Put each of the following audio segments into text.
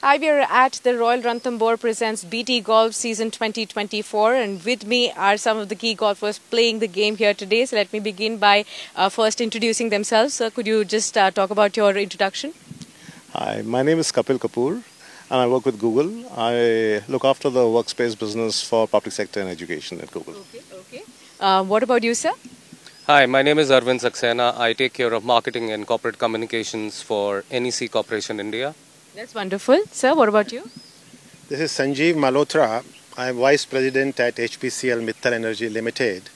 Hi, we're at the Royal Ranthambore presents BT Golf Season 2024, and with me are some of the key golfers playing the game here today. So let me begin by first introducing themselves. Sir, could you just talk about your introduction? Hi, my name is Kapil Kapoor and I work with Google. I look after the workspace business for public sector and education at Google. Okay. What about you, sir? Hi, my name is Arvind Saxena. I take care of marketing and corporate communications for NEC Corporation India. That's wonderful. Sir, what about you? This is Sanjeev Malhotra. I'm Vice President at HPCL Mittal Energy Limited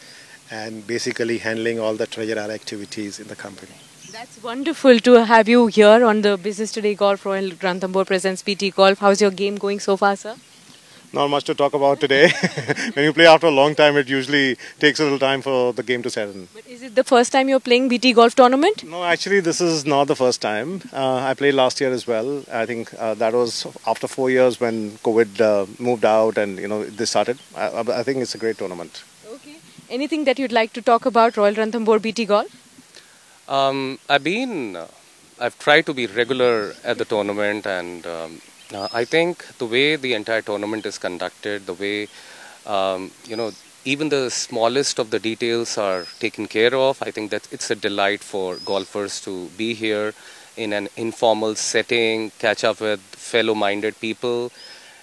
and basically handling all the treasury activities in the company. That's wonderful to have you here on the Business Today Golf. Royal Ranthambore presents BT Golf. How's your game going so far, sir? Not much to talk about today. When you play after a long time, it usually takes a little time for the game to settle. But is it the first time you're playing BT Golf Tournament? No, actually this is not the first time. I played last year as well. I think that was after 4 years when COVID moved out and this started. I think it's a great tournament. Okay. Anything that you'd like to talk about Royal Ranthambore BT Golf? I've tried to be regular at the tournament, and I think the way the entire tournament is conducted, the way, even the smallest of the details are taken care of, I think that it's a delight for golfers to be here in an informal setting, catch up with fellow-minded people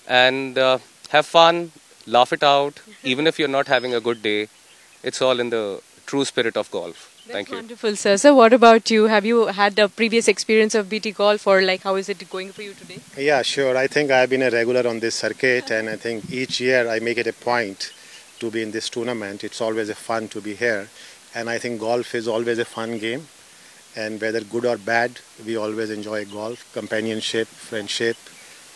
and have fun, laugh it out. Even if you're not having a good day, it's all in the true spirit of golf. Thank you. Wonderful, sir. So what about you? Have you had a previous experience of BT Golf, or how is it going for you today? Yeah, sure. I think I've been a regular on this circuit, and I think each year I make it a point to be in this tournament. It's always a fun to be here, and I think golf is always a fun game, and whether good or bad, we always enjoy golf, companionship, friendship.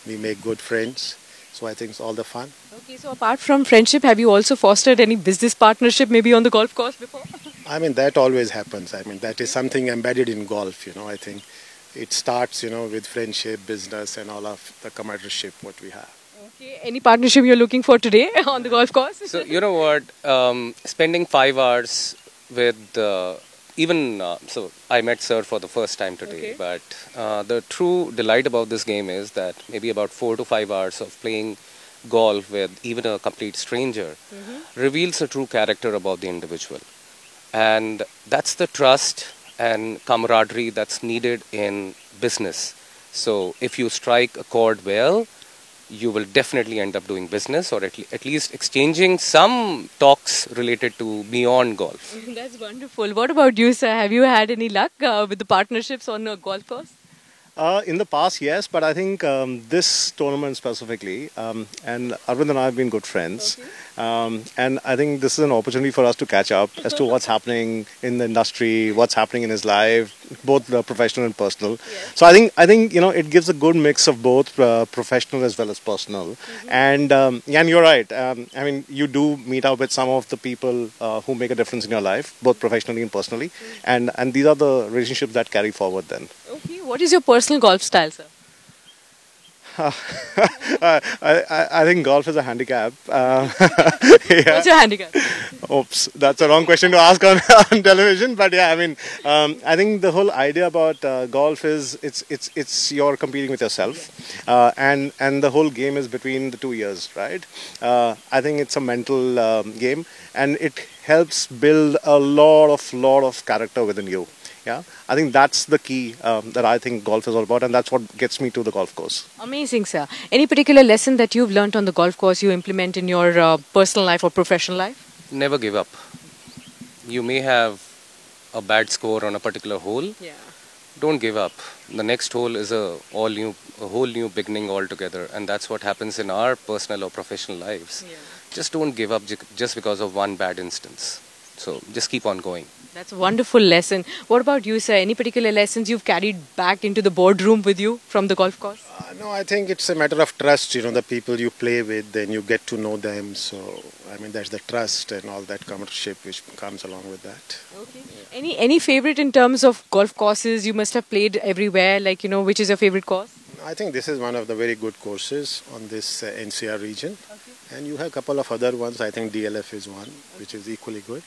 We make good friends. So I think it's all the fun. Okay, so apart from friendship, have you also fostered any business partnership maybe on the golf course before? I mean, that always happens. I mean, that is something embedded in golf, I think it starts, with friendship, business and all of the comradeship what we have. Okay, any partnership you're looking for today on the golf course? So, spending 5 hours with so I met sir for the first time today, okay. But the true delight about this game is that maybe about 4 to 5 hours of playing golf with even a complete stranger reveals a true character about the individual. And that's the trust and camaraderie that's needed in business. So if you strike a chord well, you will definitely end up doing business, or at least exchanging some talks related to beyond golf. That's wonderful. What about you, sir? Have you had any luck with the partnerships on a golf course? In the past, yes, but I think this tournament specifically, and Arvind and I have been good friends, okay. And I think this is an opportunity for us to catch up as to what's happening in the industry, what's happening in his life, both professional and personal. Yes. So I think it gives a good mix of both professional as well as personal. And you're right. I mean, you do meet up with some of the people who make a difference in your life, both professionally and personally, and these are the relationships that carry forward then. Okay. What is your personal golf style, sir? I think golf is a handicap. Yeah. What's your handicap? Oops, that's the wrong question to ask on television. But yeah, I mean, I think the whole idea about golf is it's you're competing with yourself, and the whole game is between the 2 years, right? I think it's a mental game, and it helps build a lot of character within you. Yeah, I think that's the key that I think golf is all about, and that's what gets me to the golf course. Amazing, sir. Any particular lesson that you've learnt on the golf course you implement in your personal life or professional life? Never give up. You may have a bad score on a particular hole. Yeah. Don't give up. The next hole is a whole new beginning altogether, and that's what happens in our personal or professional lives. Yeah. Just don't give up just because of one bad instance. So just keep on going. That's a wonderful lesson. What about you, sir? Any particular lessons you've carried back into the boardroom with you from the golf course? No, I think it's a matter of trust, the people you play with, then you get to know them. So, I mean, there's the trust and all that comradeship which comes along with that. Okay. Yeah. Any favorite in terms of golf courses? You must have played everywhere, which is your favorite course? I think this is one of the very good courses on this NCR region. Okay. And you have a couple of other ones. I think DLF is one, which is equally good.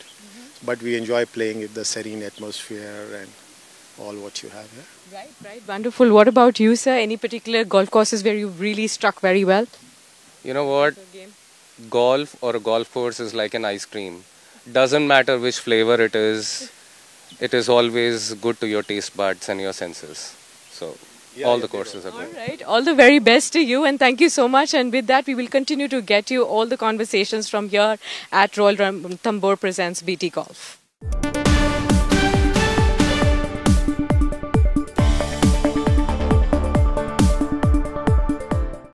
But we enjoy playing with the serene atmosphere and all what you have here. Right, right. Wonderful. What about you, sir? Any particular golf courses where you really struck very well? You know what? Golf or a golf course is like an ice cream. Doesn't matter which flavor it is always good to your taste buds and your senses. So, yeah, all the courses are good. All right. All the very best to you and thank you so much. And with that, we will continue to get you all the conversations from here at Royal Ranthambore Presents BT Golf.